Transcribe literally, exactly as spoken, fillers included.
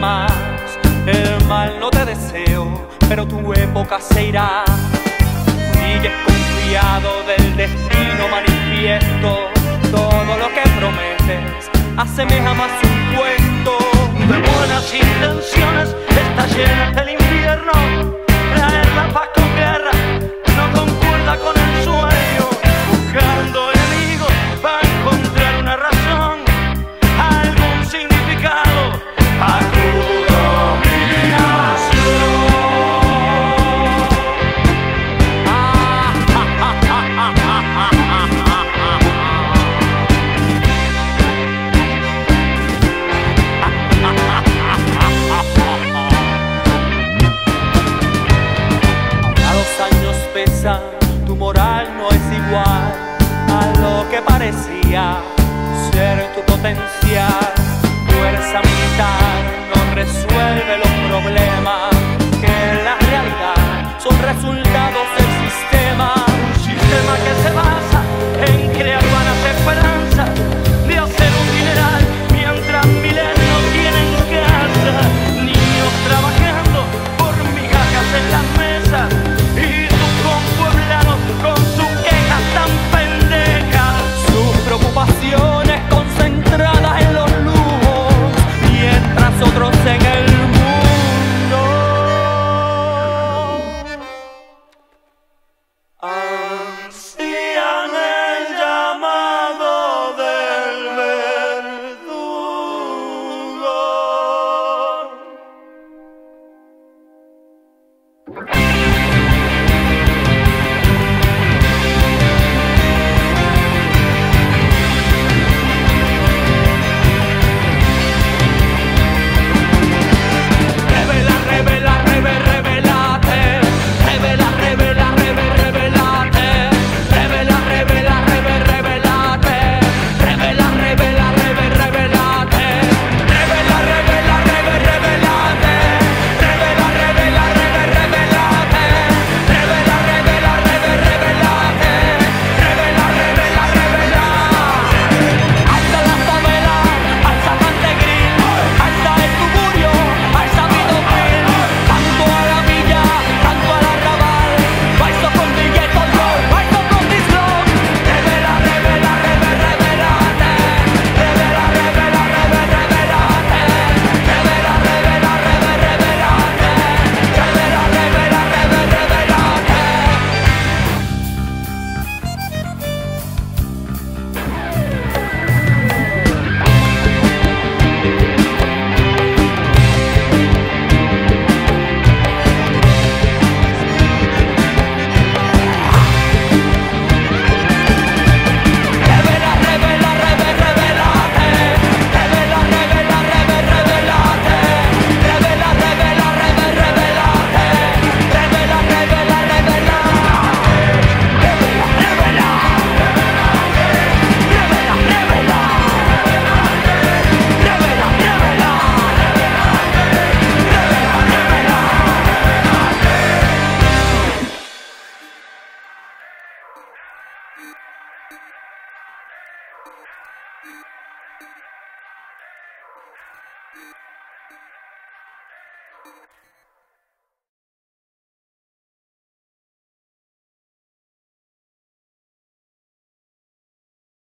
Más. El mal no te deseo, pero tu época se irá. Sigues confiado del destino manifiesto. Todo lo que prometes asemeja más un cuento. De buenas intenciones está lleno el infierno. Traer la paz con guerra no concuerda con el sueño. Buscando enemigos va a encontrar una razón, algún significado. Tu moral no es igual a lo que parecía ser tu potencial. Fuerza militar no resuelve los problemas que en la realidad son resultados del sistema. Un sistema que se basa en crear vanas esperanzas de hacer un dineral mientras miles no tienen casa. Niños trabajando por migajas en las mesas. Pasiones concentradas en los lujos, mientras otros en el mundo ansían el llamado del verdugo.